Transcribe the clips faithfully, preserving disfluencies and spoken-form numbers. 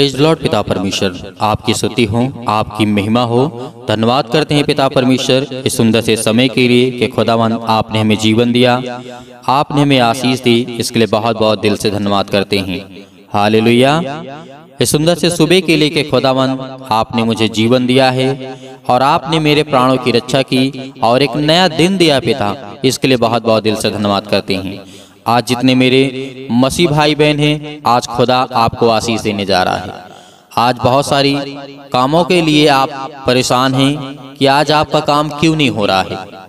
Praise Lord पिता परमेश्वर, आपकी स्तुति हो, आपकी महिमा हो। धन्यवाद करते हैं पिता परमेश्वर इस सुंदर से समय के लिए कि खुदावन आपने हमें जीवन दिया, आपने हमें आशीष दी। इसके लिए बहुत बहुत दिल से धन्यवाद करते हैं। हालेलुया। इस सुंदर से सुबह के लिए कि खुदावन आपने मुझे जीवन दिया है और आपने मेरे प्राणों की रक्षा की और एक नया दिन दिया पिता, इसके लिए बहुत बहुत दिल से धन्यवाद करते हैं। आज जितने मेरे मसीह भाई बहन हैं, आज खुदा आपको आशीष देने जा रहा है। आज बहुत सारी कामों के लिए आप परेशान हैं कि आज आपका काम क्यों नहीं हो रहा है।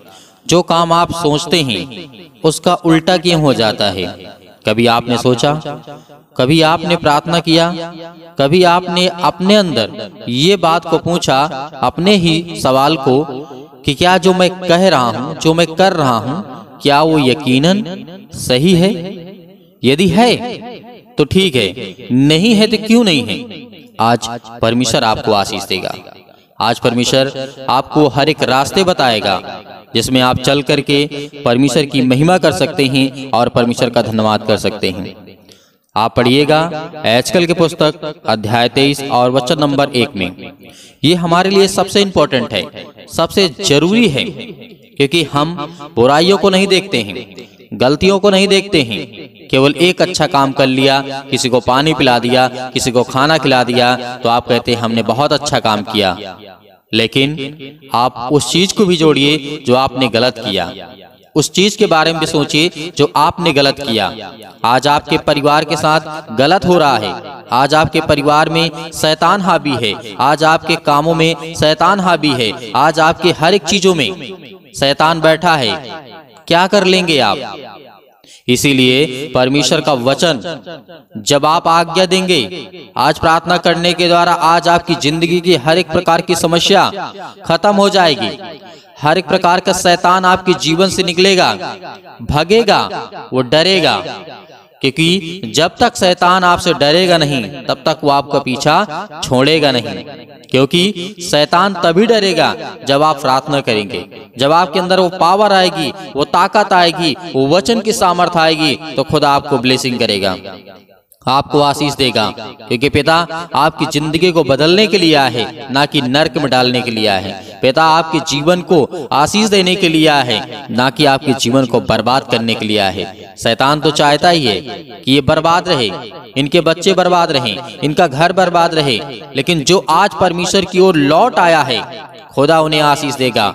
जो काम आप सोचते हैं उसका उल्टा क्यों हो जाता है। कभी आपने सोचा, कभी आपने प्रार्थना किया, कभी आपने अपने अंदर ये बात को पूछा, अपने ही सवाल को कि क्या जो मैं कह रहा हूँ, जो मैं कर रहा हूँ, क्या वो यकीनन सही है? यदि है तो ठीक है, नहीं है तो क्यों नहीं है। आज परमेश्वर आपको आशीष देगा। आज परमेश्वर आपको हर एक रास्ते बताएगा जिसमें आप चल करके परमेश्वर की महिमा कर सकते हैं और परमेश्वर का धन्यवाद कर सकते हैं। आप पढ़िएगा यहेजकेल की पुस्तक अध्याय तेईस और वचन नंबर एक में। ये हमारे लिए सबसे इम्पोर्टेंट है, सबसे जरूरी है, क्योंकि हम बुराइयों को नहीं देखते हैं, गलतियों को नहीं देखते हैं। केवल एक अच्छा काम कर लिया, किसी को पानी पिला दिया, किसी को खाना खिला दिया, तो आप कहते हैं हमने बहुत अच्छा काम किया। लेकिन आप उस चीज को भी जोड़िए जो आपने गलत किया, उस चीज के बारे में भी सोचिए जो आपने गलत किया। आज आपके परिवार के साथ गलत हो रहा है, आज आपके परिवार में शैतान हावी है, आज आपके कामों में शैतान हावी है, आज आपके हर एक चीजों में शैतान बैठा है। क्या कर लेंगे आप? इसीलिए परमेश्वर का वचन जब आप आज्ञा देंगे, आज प्रार्थना करने के द्वारा आज आपकी जिंदगी की हर एक प्रकार की समस्या खत्म हो जाएगी। हर एक प्रकार का शैतान आपके जीवन से निकलेगा, भागेगा, वो डरेगा, क्योंकि जब तक शैतान आपसे डरेगा नहीं तब तक वो आपका पीछा छोड़ेगा नहीं। क्योंकि शैतान तभी डरेगा जब आप प्रार्थना करेंगे, जब आपके अंदर वो पावर आएगी, वो ताकत आएगी, वो वचन की सामर्थ आएगी, तो खुदा आपको ब्लेसिंग करेगा, आपको आशीष देगा। क्योंकि पिता आपकी जिंदगी को बदलने के लिए आया है, ना कि नर्क में डालने के लिए आया है। पिता आपके जीवन को आशीष देने के लिए आया है, ना कि आपके जीवन को बर्बाद करने के लिए आया है। शैतान तो चाहता ही है कि ये बर्बाद रहे, इनके बच्चे बर्बाद रहे, इनका घर बर्बाद रहे। लेकिन जो आज परमेश्वर की ओर लौट आया है, खुदा उन्हें आशीष देगा।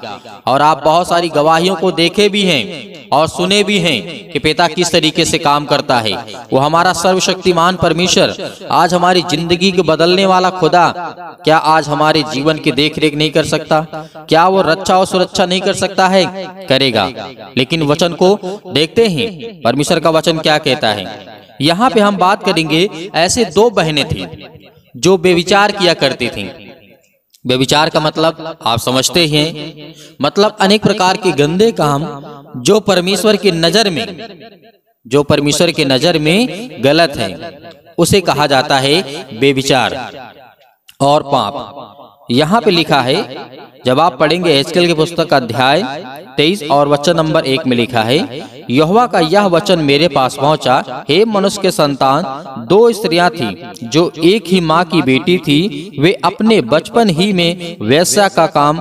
और आप बहुत सारी गवाहियों को देखे भी हैं और सुने भी हैं कि पिता किस तरीके से काम करता है। वो हमारा सर्वशक्तिमान परमेश्वर, आज हमारी जिंदगी को बदलने वाला खुदा, क्या आज हमारे जीवन की देखरेख नहीं कर सकता? क्या वो रक्षा और सुरक्षा नहीं कर सकता है? करेगा। लेकिन वचन को देखते हैं परमेश्वर का वचन क्या कहता है। यहाँ पे हम बात करेंगे, ऐसे दो बहनें थीं जो बेविचार किया करती थीं। बेविचार का मतलब आप समझते हैं, मतलब अनेक प्रकार के गंदे काम जो परमेश्वर की नजर में, जो परमेश्वर की नजर में गलत है, उसे कहा जाता है बेविचार और पाप। यहाँ पे लिखा है, जब आप पढ़ेंगे यहेजकेल की पुस्तक अध्याय तेईस और वचन नंबर एक में लिखा है, यहोवा का यह वचन मेरे पास पहुंचा, हे मनुष्य के संतान, दो स्त्रियां थीं जो एक ही मां की बेटी थी, वे अपने बचपन ही में वेश्या का काम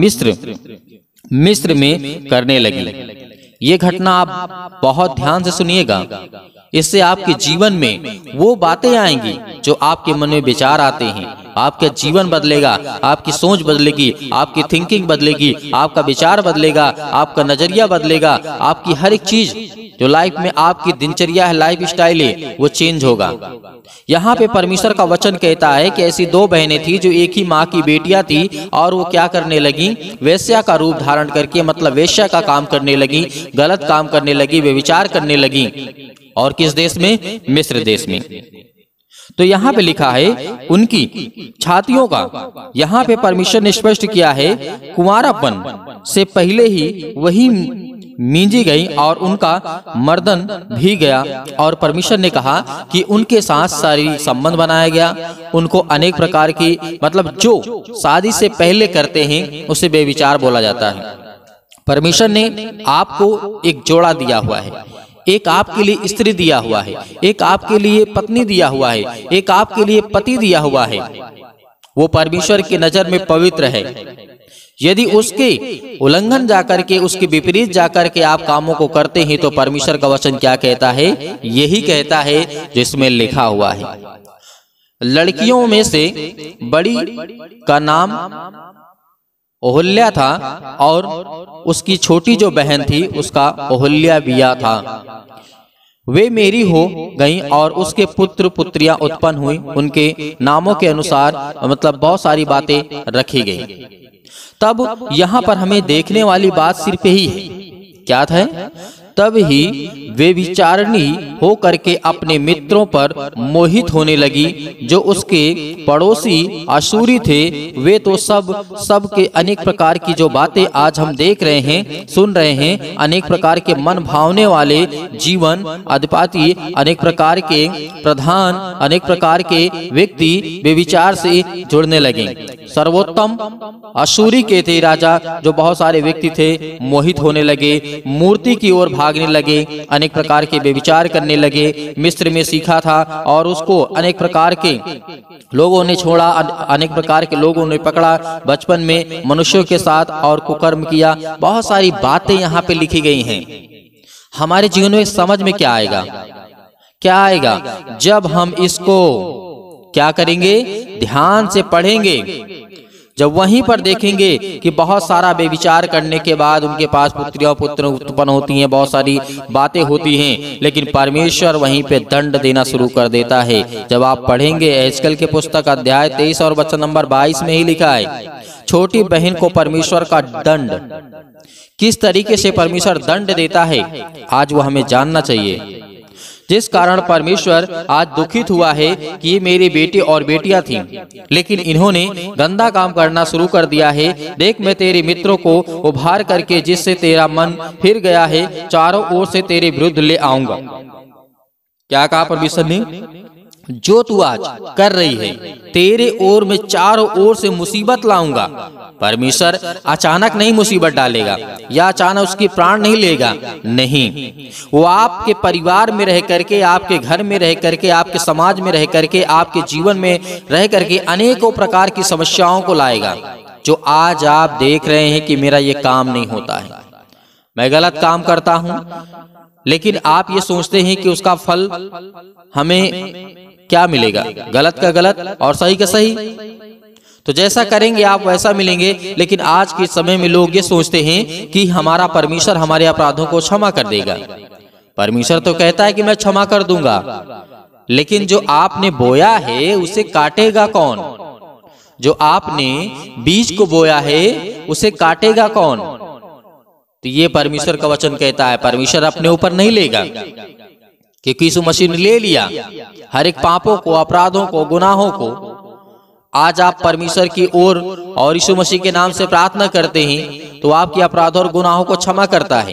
मिस्र मिस्र में करने लगी। ये घटना आप बहुत ध्यान से सुनिएगा, इससे आपके जीवन में वो बातें आएंगी जो आपके मन में विचार आते हैं। आपका जीवन बदलेगा, आपकी सोच बदलेगी, आपकी थिंकिंग बदलेगी, आपका विचार बदलेगा, आपका नजरिया बदलेगा, आपकी हर एक चीज जो लाइफ में आपकी दिनचर्या है, लाइफ स्टाइल है, वो चेंज होगा। यहाँ पे परमेश्वर का वचन कहता है कि ऐसी दो बहनें थी जो एक ही माँ की बेटियां थी और वो क्या करने लगी, वेश्या का रूप धारण करके, मतलब वेश्या का काम करने लगी, गलत काम करने लगी, व्यभिचार करने लगी। और किस देश में? मिस्र देश में। तो यहाँ पे लिखा है उनकी छातियों का, यहाँ पे परमेश्वर ने स्पष्ट किया है, कुंवारापन से पहले ही वही मींजी गई और उनका मर्दन भी गया। और परमेश्वर ने कहा कि उनके साथ शारीरिक संबंध बनाया गया, उनको अनेक प्रकार की, मतलब जो शादी से पहले करते हैं उसे बेविचार बोला जाता है। परमेश्वर ने आपको एक जोड़ा दिया हुआ है, एक आपके लिए स्त्री दिया हुआ है, एक आपके लिए पत्नी दिया हुआ है, एक आपके लिए पति दिया हुआ है। वो परमेश्वर की नजर में पवित्र है। यदि उसके उल्लंघन जाकर के उसके विपरीत जाकर के आप कामों को करते हैं तो परमेश्वर का वचन क्या कहता है? यही कहता है जिसमें लिखा हुआ है, लड़कियों में से बड़ी का नाम ओहल्या था और उसकी छोटी जो बहन थी उसका ओहल्या बिया था। वे मेरी हो गईं और उसके पुत्र पुत्रियां उत्पन्न हुई, उनके नामों के अनुसार मतलब बहुत सारी बातें रखी गई। तब यहाँ पर हमें देखने वाली बात सिर्फ यही है, क्या था? तब ही वे विचारणी हो करके अपने मित्रों पर मोहित होने लगी जो उसके पड़ोसी अशूरी थे। वे तो सब सब के अनेक प्रकार की जो बातें आज हम देख रहे हैं, सुन रहे हैं, अनेक प्रकार के मन भावने वाले जीवन अधिपाती, अनेक प्रकार के प्रधान, अनेक प्रकार के व्यक्ति वे विचार से जुड़ने लगे। सर्वोत्तम अशूरी के थे राजा जो बहुत सारे व्यक्ति थे, मोहित होने लगे, मूर्ति की ओर भागने लगे, अनेक प्रकार के व्यभिचार करने लगे। मिस्र में सीखा था और उसको अनेक प्रकार के लोगों ने छोड़ा, अनेक प्रकार के लोगों ने पकड़ा बचपन में मनुष्यों के साथ और कुकर्म किया। बहुत सारी बातें यहाँ पे लिखी गई हैं। हमारे जीवन में समझ में क्या आएगा? क्या आएगा जब हम इसको क्या करेंगे, ध्यान से पढ़ेंगे। जब वहीं पर देखेंगे कि बहुत सारा बेविचार करने के बाद उनके पास पुत्रियां पुत्र उत्पन्न होती हैं, बहुत सारी बातें होती हैं, लेकिन परमेश्वर वहीं पे दंड देना शुरू कर देता है। जब आप पढ़ेंगे यहेजकेल के पुस्तक अध्याय तेईस और वचन नंबर बाईस में ही लिखा है, छोटी बहन को परमेश्वर का दंड, किस तरीके से परमेश्वर दंड देता है आज वो हमें जानना चाहिए। जिस कारण परमेश्वर आज दुखित हुआ है कि ये मेरे बेटे और बेटियां थीं, लेकिन इन्होंने गंदा काम करना शुरू कर दिया है। देख मैं तेरे मित्रों को उभार करके जिससे तेरा मन फिर गया है चारों ओर से तेरे विरुद्ध ले आऊंगा। क्या कहा परमेश्वर ने? जो तू आज कर रही है तेरे ओर में चारों ओर से मुसीबत लाऊंगा। परमेश्वर अचानक नहीं मुसीबत डालेगा या अचानक उसकी प्राण नहीं लेगा, नहीं। वो आपके परिवार में रह करके, आपके घर में रह करके, आपके समाज में रह करके, आपके जीवन में रह करके अनेकों प्रकार की समस्याओं को लाएगा। जो आज आप देख रहे हैं कि मेरा ये काम नहीं होता है, मैं गलत काम करता हूँ, लेकिन आप ये सोचते हैं कि उसका फल हमें क्या मिलेगा, गलत का गलत और सही का सही। तो जैसा करेंगे आप वैसा मिलेंगे। लेकिन आज के समय में लोग ये सोचते हैं कि हमारा परमेश्वर हमारे अपराधों को क्षमा कर देगा। परमेश्वर तो कहता है कि मैं क्षमा कर दूंगा, लेकिन जो आपने बोया है उसे काटेगा कौन? जो आपने बीज को बोया है उसे काटेगा कौन? तो ये परमेश्वर का वचन कहता है, परमेश्वर अपने ऊपर नहीं लेगा, क्योंकि यीशु मसीह ने ले लिया हर एक पापों को, अपराधों को, गुनाहों को। आज आप परमेश्वर की ओर और, और यीशु मसीह के नाम से प्रार्थना करते हैं तो आपके अपराधों और गुनाहों को क्षमा करता है।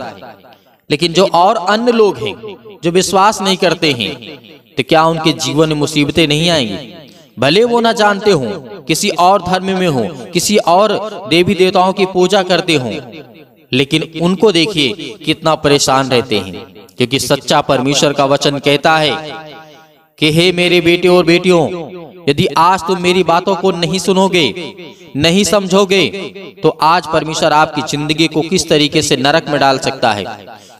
लेकिन जो और अन्य लोग हैं जो विश्वास नहीं करते हैं, तो क्या उनके जीवन में मुसीबतें नहीं आएंगी? भले वो ना जानते हों, किसी और धर्म में हों, किसी और देवी देवताओं की पूजा करते हों, लेकिन उनको देखिए कितना परेशान रहते हैं। क्योंकि सच्चा परमेश्वर का वचन कहता है कि हे मेरे बेटे और बेटियों, यदि आज तुम मेरी बातों को नहीं सुनोगे, नहीं समझोगे, तो आज परमेश्वर आपकी जिंदगी को किस तरीके से नरक में डाल सकता है,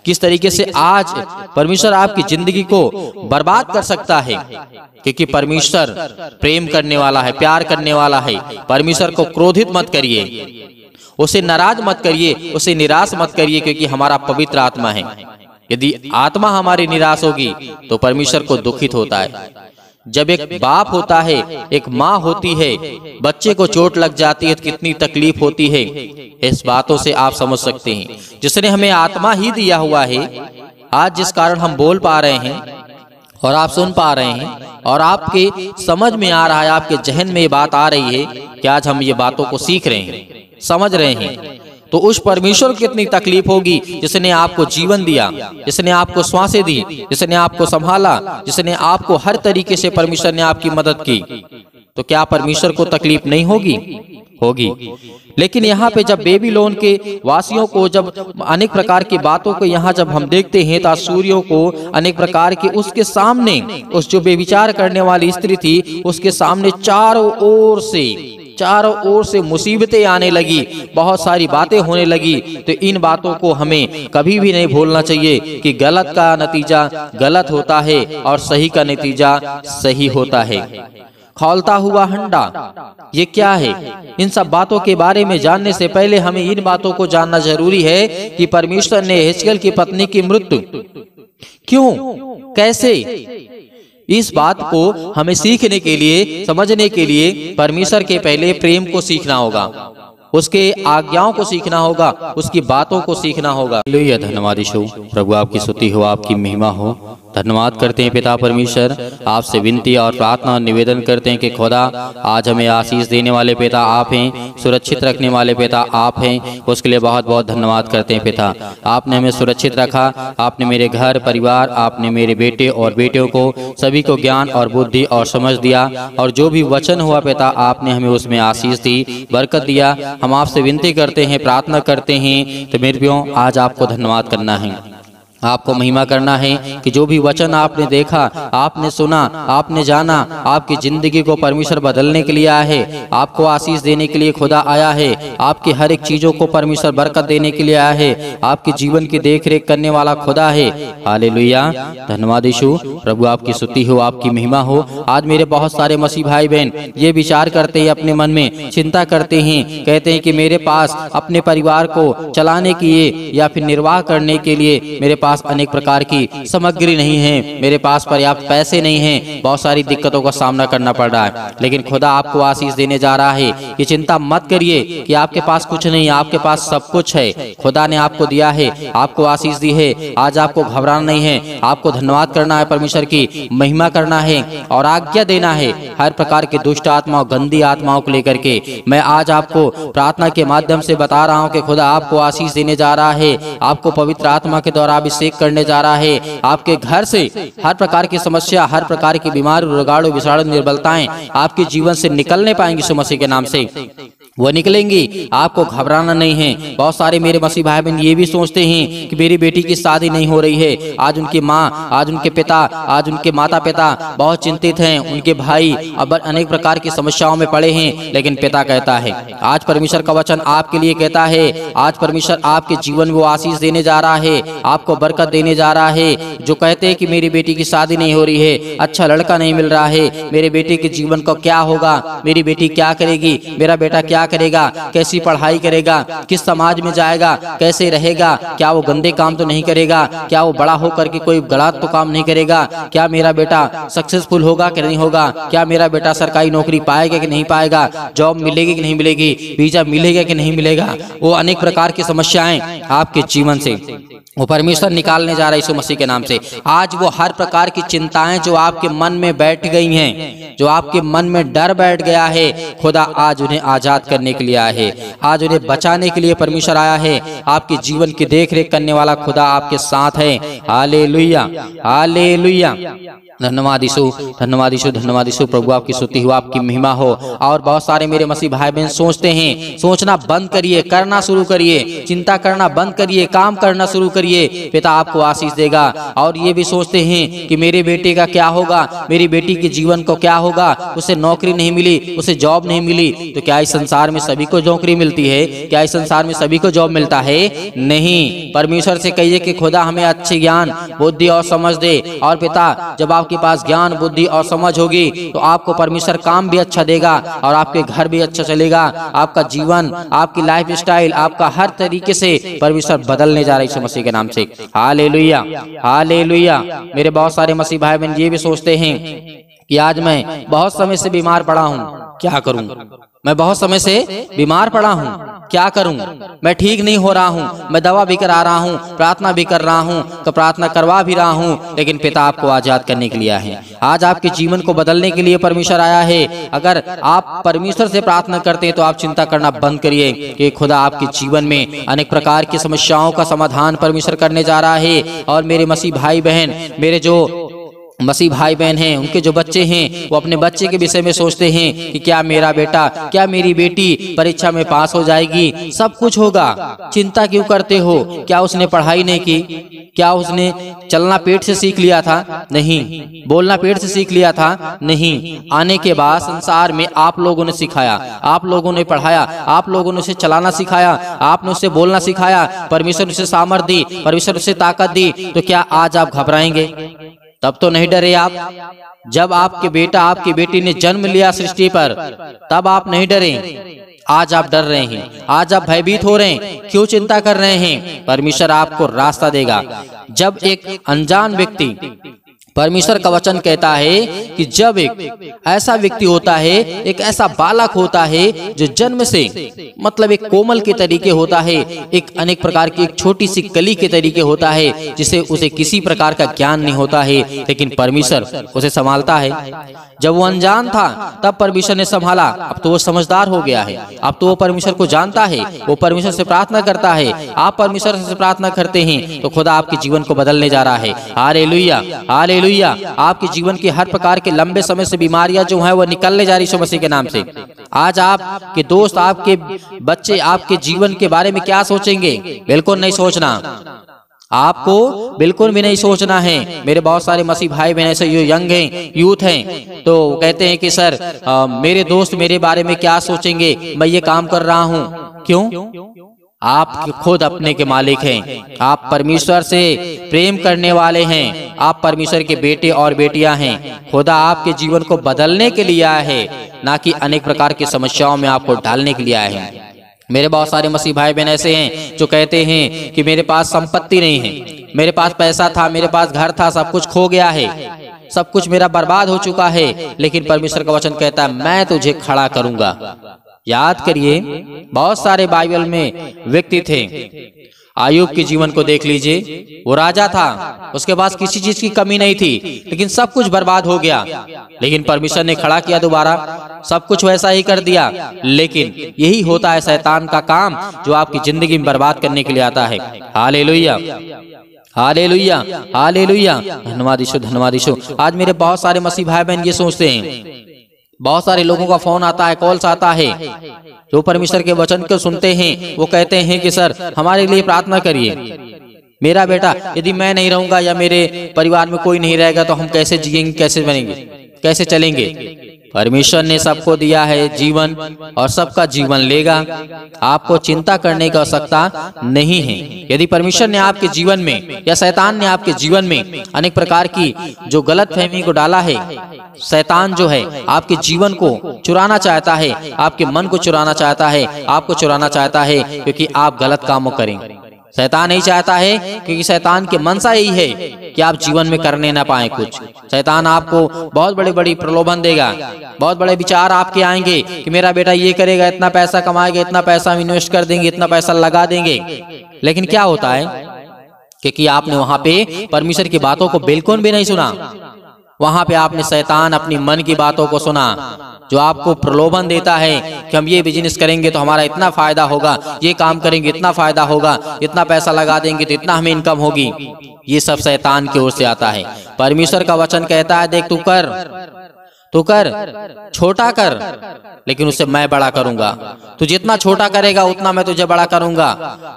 किस तरीके से आज परमेश्वर आपकी जिंदगी को बर्बाद कर सकता है। क्योंकि परमेश्वर प्रेम करने वाला है, प्यार करने वाला है। परमेश्वर को क्रोधित मत करिए, उसे नाराज मत करिए, उसे निराश मत करिए, क्योंकि हमारा पवित्र आत्मा है। यदि आत्मा हमारी निराश होगी तो परमेश्वर को दुखित होता है। जब एक बाप होता है, एक माँ होती है, बच्चे को चोट लग जाती है तो कितनी तकलीफ होती है, इस बातों से आप समझ सकते हैं। जिसने हमें आत्मा ही दिया हुआ है, आज जिस कारण हम बोल पा रहे हैं और आप सुन पा रहे हैं और आपके समझ में आ रहा है, आपके जहन में ये बात आ रही है कि आज हम ये बातों को सीख रहे हैं, समझ रहे हैं, तो उस परमेश्वर की कितनी तकलीफ होगी जिसने आपको जीवन दिया, जिसने आपको सांसें दी, जिसने आपको संभाला, जिसने आपको हर तरीके से परमेश्वर ने आपकी मदद की। तो क्या परमेश्वर को तकलीफ नहीं होगी? होगी। लेकिन यहाँ पे जब बेबीलोन के वासियों को जब अनेक प्रकार की बातों को यहाँ जब हम देखते हैं तो असूरियों को अनेक प्रकार के उसके सामने उस जो बेविचार करने वाली स्त्री थी उसके सामने चारों ओर से चारों ओर से मुसीबतें आने लगी, बहुत सारी बातें होने लगी। तो इन बातों को हमें कभी भी नहीं भूलना चाहिए कि गलत का नतीजा गलत होता है और सही का नतीजा सही होता है। खौलता हुआ हंडा ये क्या है? इन सब बातों के बारे में जानने से पहले हमें इन बातों को जानना जरूरी है कि परमेश्वर ने यहेजकेल की पत्नी की मृत्यु क्यों, कैसे, इस बात को हमें सीखने के लिए, समझने के लिए परमेश्वर के पहले प्रेम को सीखना होगा, उसके आज्ञाओं को सीखना होगा, उसकी बातों को सीखना होगा। हालेलुया, धन्यवाद यीशु। प्रभु आपकी स्तुति हो, आपकी महिमा हो। धन्यवाद करते हैं पिता परमेश्वर, आपसे विनती और प्रार्थना और निवेदन करते हैं कि खुदा आज हमें आशीष देने वाले पिता आप हैं, सुरक्षित रखने वाले पिता आप हैं, उसके लिए बहुत बहुत धन्यवाद करते हैं पिता। आपने हमें सुरक्षित रखा, आपने मेरे घर परिवार, आपने मेरे बेटे और बेटियों को सभी को ज्ञान और बुद्धि और समझ दिया और जो भी वचन हुआ पिता आपने हमें उसमें आशीष दी, बरकत दिया। हम आपसे विनती करते हैं, प्रार्थना करते हैं तो मेरे प्रियो आज आपको धन्यवाद करना है, आपको महिमा करना है कि जो भी वचन आपने देखा, आपने सुना, आपने जाना, आपकी जिंदगी को परमेश्वर बदलने के लिए आया है, आपको आशीष देने के लिए खुदा आया है, आपकी हर एक चीज़ों को परमेश्वर बरकत देने के लिए आया है, आपके जीवन की देखरेख करने वाला खुदा है। हालेलुया, धन्यवाद यीशु। प्रभु आपकी स्तुति हो, आपकी महिमा हो। आज मेरे बहुत सारे मसीह भाई बहन ये विचार करते हैं, अपने मन में चिंता करते हैं, कहते हैं कि मेरे पास अपने परिवार को चलाने के लिए या फिर निर्वाह करने के लिए मेरे अनेक प्रकार की सामग्री नहीं है, मेरे पास पर्याप्त पैसे नहीं हैं, बहुत सारी दिक्कतों का सामना करना पड़ रहा है। लेकिन खुदा आपको आशीष देने जा रहा है कि चिंता मत करिए कि आपके पास कुछ नहीं है, आपके पास सब कुछ है, खुदा ने आपको दिया है, आपको आशीष दी है। आज आपको घबराना नहीं है, आपको धन्यवाद करना है, परमेश्वर की महिमा करना है और आज्ञा देना है हर प्रकार की दुष्ट आत्माओं, गंदी आत्माओं को लेकर के। मैं आज आपको प्रार्थना के माध्यम से बता रहा हूँ कि खुदा आपको आशीष देने जा रहा है, आपको पवित्र आत्मा के द्वारा करने जा रहा है, आपके घर से हर प्रकार की समस्या, हर प्रकार की बीमारी, रोगाड़ो, विषाणु, निर्बलताएं आपके जीवन से निकलने पाएंगी यीशु मसीह के नाम से, वो निकलेंगी। आपको घबराना नहीं है। बहुत सारे मेरे मसीह भाई बहन ये भी सोचते हैं कि मेरी बेटी की शादी नहीं हो रही है, आज उनकी माँ, आज उनके पिता, आज उनके माता पिता बहुत चिंतित हैं, उनके भाई अब अनेक प्रकार की समस्याओं में पड़े हैं। लेकिन पिता कहता है, आज परमेश्वर का वचन आपके लिए कहता है, आज परमेश्वर आपके जीवन में वो आशीष देने जा रहा है, आपको बरकत देने जा रहा है। जो कहते हैं कि मेरी बेटी की शादी नहीं हो रही है, अच्छा लड़का नहीं मिल रहा है, मेरे बेटे के जीवन का क्या होगा, मेरी बेटी क्या करेगी, मेरा बेटा क्या करेगा, कैसी पढ़ाई करेगा, किस समाज में जाएगा, कैसे रहेगा, क्या वो गंदे काम तो नहीं करेगा, क्या वो बड़ा होकर के कोई गलत तो काम नहीं करेगा, क्या मेरा बेटा सक्सेसफुल होगा कि नहीं होगा, क्या मेरा बेटा सरकारी नौकरी पाएगा कि नहीं पाएगा, जॉब मिलेगी कि नहीं मिलेगी, वीजा मिलेगा कि नहीं मिलेगा। वो अनेक प्रकार की समस्याएं आपके जीवन से वो परमेश्वर निकालने जा रहा है यीशु मसीह के नाम से। आज वो हर प्रकार की चिंताएं जो आपके मन में बैठ गई हैं, जो आपके मन में डर बैठ गया है, खुदा आज उन्हें आजाद करने के लिए आया है, आज उन्हें बचाने के लिए परमेश्वर आया है। आपके जीवन की देखरेख करने वाला खुदा आपके साथ है। हालेलुया, हालेलुया, धन्यवाद यीशु, धन्यवाद यीशु, धन्यवाद यीशु। प्रभु आपकी स्तुति हो, आपकी महिमा हो। और बहुत सारे मेरे मसीह भाई बहन सोचते हैं, सोचना बंद करिए, करना शुरू करिए, चिंता करना बंद करिए, काम करना शुरू करिए, पिता आपको आशीष देगा। और ये भी सोचते हैं कि मेरे बेटे का क्या होगा, मेरी बेटी के जीवन को क्या होगा, उसे नौकरी नहीं मिली, उसे जॉब नहीं मिली। तो क्या इस संसार में सभी को नौकरी मिलती है? क्या इस संसार में सभी को जॉब मिलता है? नहीं। परमेश्वर से कहिए कि खुदा हमें अच्छे ज्ञान, बुद्धि और समझ दे। और पिता जब आपके पास ज्ञान, बुद्धि और समझ होगी तो आपको परमेश्वर काम भी अच्छा देगा और आपके घर भी अच्छा चलेगा, आपका जीवन, आपकी लाइफ स्टाइल, आपका हर तरीके से परमेश्वर बदलने जा रही है मसीह के नाम से। Hallelujah, hallelujah. मेरे बहुत सारे मसीह भाई बहन ये भी सोचते हैं कि आज मैं बहुत समय से बीमार पड़ा हूँ, क्या करूँ, मैं बहुत समय से बीमार पड़ा हूँ, क्या करूं, मैं ठीक नहीं हो रहा हूं, मैं दवा भी करा रहा हूं, प्रार्थना भी कर रहा हूं, प्रार्थना करवा भी रहा हूं। लेकिन पिता आपको आजाद करने के लिए आया है, आज आपके जीवन को बदलने के लिए परमेश्वर आया है। अगर आप परमेश्वर से प्रार्थना करते हैं तो आप चिंता करना बंद करिए कि खुदा आपके जीवन में अनेक प्रकार की समस्याओं का समाधान परमेश्वर करने जा रहा है। और मेरे मसीह भाई बहन, मेरे जो मसीह भाई बहन हैं, उनके जो बच्चे हैं वो अपने बच्चे के विषय में सोचते हैं कि क्या मेरा बेटा, क्या मेरी बेटी परीक्षा में पास हो जाएगी, सब कुछ होगा, चिंता क्यों करते हो? क्या उसने पढ़ाई नहीं की? क्या उसने चलना पेट से सीख लिया था? नहीं। बोलना पेट से सीख लिया था? नहीं। आने के बाद संसार में आप लोगों ने सिखाया, आप लोगों ने पढ़ाया, आप लोगों ने उसे चलाना सिखाया, आपने उसे बोलना सिखाया, परमेश्वर ने उसे सामर्थ दी, परमेश्वर ने उसे ताकत दी, तो क्या आज आप घबराएंगे? तब तो नहीं डरे आप। जब आपके बेटा आपकी बेटी ने जन्म लिया सृष्टि पर, तब आप नहीं डरे। आज आप डर रहे हैं, आज आप भयभीत हो रहे हैं, क्यों चिंता कर रहे हैं? परमेश्वर आपको रास्ता देगा। जब एक अनजान व्यक्ति, परमेश्वर का वचन कहता है कि जब एक ऐसा व्यक्ति होता है, एक ऐसा बालक होता है जो जन्म से मतलब एक कोमल के तरीके होता है, एक अनेक प्रकार की एक छोटी सी कली के तरीके होता है, जिसे उसे किसी प्रकार का ज्ञान नहीं होता है, लेकिन परमेश्वर उसे संभालता है। जब वो अनजान था तब परमेश्वर ने संभाला, अब तो वो समझदार हो गया है, अब तो वो परमेश्वर को जानता है, वो परमेश्वर से प्रार्थना करता है। आप परमेश्वर से प्रार्थना करते हैं तो खुदा आपके जीवन को बदलने जा रहा है। Hallelujah, hallelujah. आपके जीवन के हर प्रकार के लंबे समय से बीमारियां जो हैं वो निकलने जा रही है मसीह के नाम से। आज आपके दोस्त, आपके बच्चे आपके जीवन के बारे में क्या सोचेंगे? बिल्कुल नहीं सोचना, आपको बिल्कुल भी नहीं सोचना है। मेरे बहुत सारे मसीह भाई बहन ऐसे यंग हैं, यूथ हैं, तो कहते हैं कि सर आ, मेरे दोस्त मेरे बारे में क्या सोचेंगे, मैं ये काम कर रहा हूँ। क्यों? आप खुद अपने के मालिक हैं, आप परमेश्वर से प्रेम करने वाले हैं, आप परमेश्वर के बेटे और बेटियां हैं। खुदा आपके जीवन को बदलने के लिए आया है, ना कि अनेक प्रकार की समस्याओं में आपको डालने के लिए आया है। मेरे बहुत सारे मसीह भाई बहन ऐसे हैं जो कहते हैं कि मेरे पास संपत्ति नहीं है, मेरे पास पैसा था, मेरे पास घर था, सब कुछ खो गया है, सब कुछ मेरा बर्बाद हो चुका है। लेकिन परमेश्वर का वचन कहता है मैं तुझे खड़ा करूंगा। याद करिए, बहुत सारे बाइबल में व्यक्ति थे, आयूब के जीवन को देख लीजिए, वो राजा था, उसके पास किसी चीज की कमी नहीं थी, लेकिन सब कुछ बर्बाद हो गया, लेकिन परमेश्वर ने खड़ा किया दोबारा, सब कुछ वैसा ही कर दिया। लेकिन यही होता है शैतान का काम, जो आपकी जिंदगी में बर्बाद करने के लिए आता है। हालेलुया, हालेलुया, हालेलुया, धन्यवाद यीशु, धन्यवाद यीशु। आज मेरे बहुत सारे मसीह भाई बहन ये सोचते हैं, बहुत सारे लोगों का फोन आता है, कॉल्स आता है, जो परमेश्वर के वचन को सुनते हैं वो कहते हैं कि सर हमारे लिए प्रार्थना करिए, मेरा बेटा, यदि मैं नहीं रहूंगा या मेरे परिवार में कोई नहीं रहेगा तो हम कैसे जिएंगे, कैसे बनेंगे, कैसे चलेंगे? परमेश्वर ने सबको दिया है जीवन और सबका जीवन लेगा, आपको चिंता करने की आवश्यकता नहीं है। यदि परमेश्वर ने आपके जीवन में या शैतान ने आपके जीवन में अनेक प्रकार की जो गलत फहमी को डाला है, शैतान जो है आपके जीवन को चुराना चाहता है, आपके मन को चुराना चाहता है, आपको चुराना चाहता है, क्योंकि आप गलत कामों करें। शैतान नहीं चाहता है, क्योंकि शैतान की मनसा यही है कि आप जीवन में करने ना पाए कुछ। शैतान आपको बहुत बड़े बड़ी प्रलोभन देगा, बहुत बड़े विचार आपके आएंगे कि मेरा बेटा ये करेगा, इतना पैसा कमाएगा, इतना पैसा इन्वेस्ट कर देंगे, इतना पैसा लगा देंगे। लेकिन क्या होता है, क्योंकि आपने वहां पे परमेश्वर की बातों को बिल्कुल भी नहीं सुना, वहां पे आपने शैतान अपनी मन की बातों को सुना, जो आपको प्रलोभन देता है कि हम ये बिजनेस करेंगे तो हमारा इतना फायदा होगा, ये काम करेंगे इतना फायदा होगा, इतना पैसा लगा देंगे तो इतना हमें इनकम होगी। ये सब शैतान की ओर से आता है। परमेश्वर का वचन कहता है देख तू कर, तू कर, छोटा कर, लेकिन उसे मैं बड़ा करूंगा। तू जितना छोटा करेगा उतना मैं तुझे बड़ा करूंगा।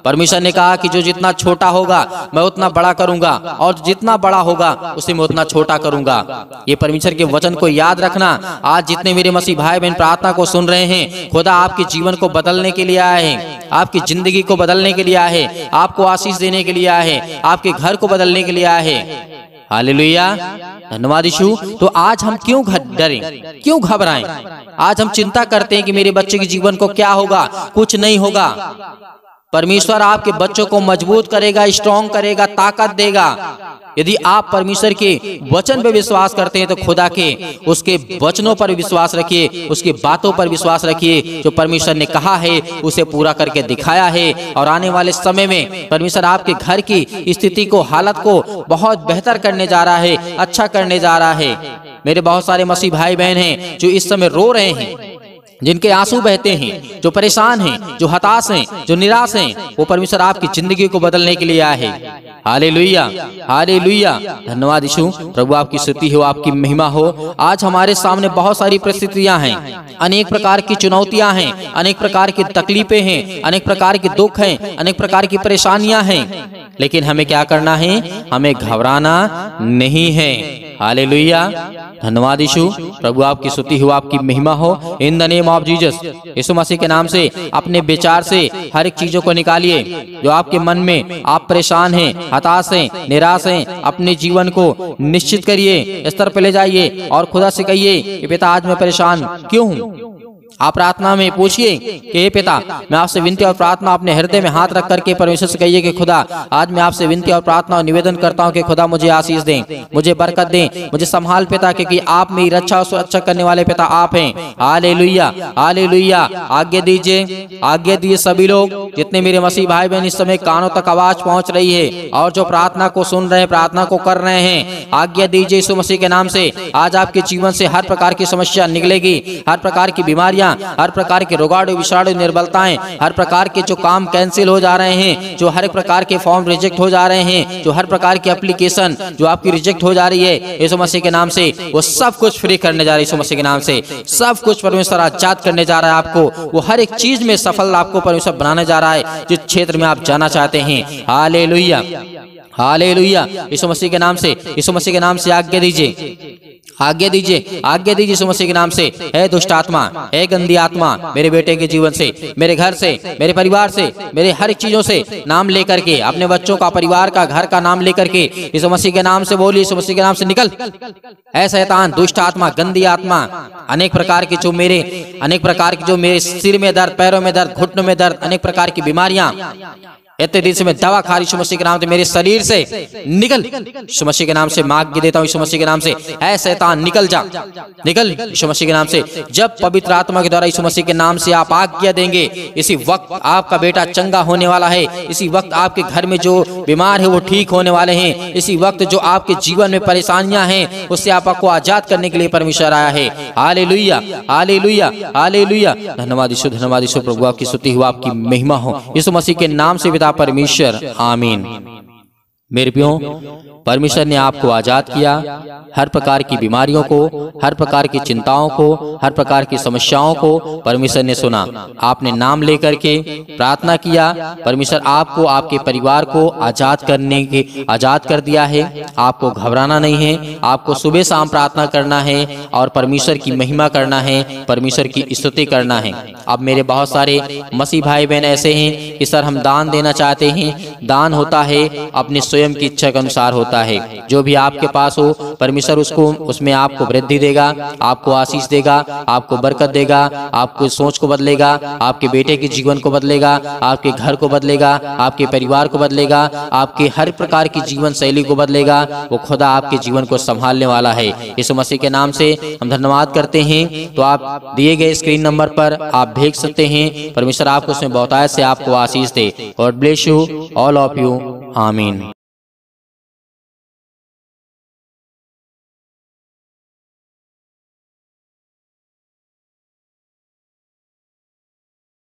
परमेश्वर ने कहा कि जो जितना छोटा होगा मैं उतना बड़ा करूंगा, और जितना बड़ा होगा उसे मैं उतना छोटा करूंगा। ये परमेश्वर के वचन को याद रखना। आज जितने मेरे मसीह भाई बहन प्रार्थना को सुन रहे हैं, खुदा आपके जीवन को बदलने के लिए आए हैं, आपकी जिंदगी को बदलने के लिए आए हैं, आपको आशीष देने के लिए आए हैं, आपके घर को बदलने के लिए आए हैं। हालेलुया, धन्यवाद यीशु। तो आज हम क्यों डरें, क्यों घबराएं? आज हम चिंता करते हैं कि मेरे बच्चे के जीवन को क्या होगा, कुछ नहीं होगा। परमेश्वर आपके बच्चों को मजबूत करेगा, स्ट्रांग करेगा, ताकत देगा। यदि आप परमेश्वर के वचन पर विश्वास करते हैं तो खुदा के उसके वचनों पर विश्वास रखिए, उसकी बातों पर विश्वास रखिए। जो परमेश्वर ने कहा है उसे पूरा करके दिखाया है, और आने वाले समय में परमेश्वर आपके घर की स्थिति को, हालत को बहुत बेहतर करने जा रहा है, अच्छा करने जा रहा है। मेरे बहुत सारे मसीह भाई बहन हैं जो इस समय रो रहे हैं, जिनके आंसू बहते हैं, जो परेशान हैं, जो हताश हैं, जो निराश हैं, वो परमेश्वर आपकी जिंदगी को बदलने के लिए आए हैं। हालेलुया, हालेलुया, धन्यवाद यीशु। प्रभु आपकी स्तुति हो, आपकी महिमा हो। आज हमारे सामने बहुत सारी परिस्थितियां हैं, अनेक प्रकार की चुनौतियां हैं, अनेक प्रकार की तकलीफें हैं, अनेक प्रकार के दुख हैं, अनेक प्रकार की परेशानियां हैं, लेकिन हमें क्या करना है? हमें घबराना नहीं है। हालेलुया, धन्यवाद यीशु। प्रभु आपकी स्तुति हो, आपकी महिमा हो। In the name of Jesus, यीशु मसीह के नाम से अपने विचार से हर एक चीजों को निकालिए जो आपके मन में, आप परेशान हैं, हताश हैं, निराश हैं। अपने जीवन को निश्चित करिए, स्तर पर ले जाइए और खुदा से कहिए कि पिता आज मैं परेशान क्यों हूँ। आप प्रार्थना में पूछिए कि हे पिता, मैं आपसे विनती और प्रार्थना, अपने हृदय में हाथ रख करके परमेश्वर से कहिए कि खुदा आज मैं आपसे विनती और प्रार्थना और निवेदन करता हूँ कि खुदा मुझे आशीष दें, मुझे बरकत दें, मुझे संभाल पिता, क्योंकि आप मेरी रक्षा और सुरक्षा करने वाले पिता आप हैं। Hallelujah, hallelujah. आज्ञा दीजिए, आज्ञा दीजिए। सभी लोग जितने मेरे मसीह भाई बहन इस समय कानों तक आवाज पहुँच रही है और जो प्रार्थना को सुन रहे हैं, प्रार्थना को कर रहे हैं, आज्ञा दीजिए यीशु मसीह के नाम से। आज आपके जीवन से हर प्रकार की समस्या निकलेगी, हर प्रकार की बीमारियां, हर प्रकार के रोगाणु, विषाणु, निर्बलताएं, हर प्रकार के जो काम कैंसिल हो जा रहे हैं, जो हर एक प्रकार के फॉर्म रिजेक्ट हो जा रहे हैं, जो हर प्रकार की एप्लीकेशन जो आपकी रिजेक्ट हो जा रही है, यीशु मसीह के नाम से वो सब कुछ फ्री करने जा रही है। यीशु मसीह के नाम से सब कुछ परमेश्वर आजाद करने जा रहा है आपको। वो हर एक चीज में सफल आपको परमेश्वर बनाने जा रहा है जिस क्षेत्र में आप जाना चाहते हैं। Hallelujah, hallelujah. यीशु मसीह के नाम से, यीशु मसीह के नाम से आज्ञा दीजिए, आज्ञा दीजिए, आज्ञा दीजिए यीशु मसीह के नाम से। हे दुष्ट आत्मा, हे गंदी आत्मा, मेरे बेटे के जीवन से, मेरे घर से, मेरे परिवार से, मेरे हर चीजों से नाम लेकर के, अपने बच्चों का, परिवार का, घर का नाम लेकर के यीशु मसीह के नाम से बोली, यीशु मसीह के नाम से निकल। ऐ शैतान, दुष्ट आत्मा, गंदी आत्मा, अनेक प्रकार की जो मेरे, अनेक प्रकार की जो मेरे सिर में दर्द, पैरों में दर्द, घुटनों में दर्द, अनेक प्रकार की बीमारियां, इतने दिन से मैं दवा खा रही, यीशु मसीह के नाम से मेरे शरीर से निकल। यीशु मसीह के नाम से मांग के देता हूँ यीशु मसीह के नाम से। ऐ शैतान निकल जा, निकल यीशु मसीह के नाम से। जब पवित्र आत्मा के द्वारा यीशु मसीह के नाम से आप आज्ञा देंगे, इसी वक्त आपका बेटा चंगा होने वाला है, इसी वक्त आपके घर में जो बीमार है वो ठीक होने वाले हैं, इसी वक्त जो आपके जीवन में परेशानियां हैं उससे आपको आजाद करने के लिए परमेश्वर आया है। Hallelujah, hallelujah, hallelujah. धन्यवाद यीशु, धन्यवाद यीशु। प्रभु आपकी स्तुति हो, आपकी महिमा हो। यीशु मसीह के नाम से परमेश्वर, आमीन। मेरे प्रियो, परमेश्वर ने आपको आजाद किया हर प्रकार की बीमारियों को, हर प्रकार की चिंताओं को, हर प्रकार की समस्याओं को। परमेश्वर ने सुना, आपने नाम लेकर के प्रार्थना किया, परमेश्वर आपको, आपके परिवार को आजाद करने के, आजाद कर दिया है। आपको घबराना नहीं है, आपको सुबह शाम प्रार्थना करना है और परमेश्वर की महिमा करना है, परमेश्वर की स्तुति करना है। अब मेरे बहुत सारे मसीह भाई बहन ऐसे हैं कि सर हम दान देना चाहते हैं। दान होता है अपने स्वयं की इच्छा के अनुसार होता है। जो भी आपके पास हो परमेश्वर उसको, उसमें आपको वृद्धि देगा, आपको आशीष देगा, आपको बरकत देगा, आपको सोच को बदलेगा, आपके बेटे के जीवन को बदलेगा, आपके घर को बदलेगा, आपके परिवार को बदलेगा, आपके हर प्रकार की जीवन शैली को बदलेगा। वो खुदा आपके जीवन को संभालने वाला है। यीशु मसीह के नाम से हम धन्यवाद करते हैं। तो आप दिए गए स्क्रीन नंबर पर आप भेज सकते हैं। परमेश्वर आपको उसमें बहुतायत से आपको आशीष दे। God bless you all of you, आमीन।